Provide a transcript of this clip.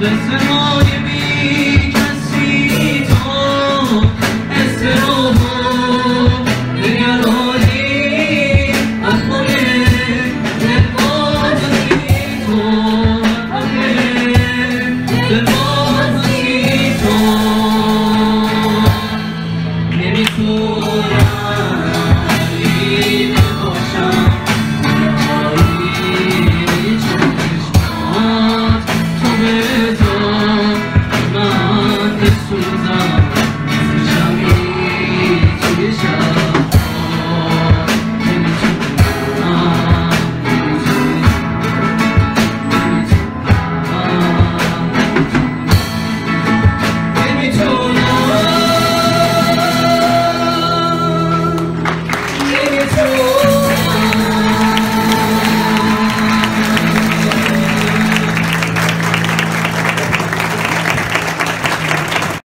Listen.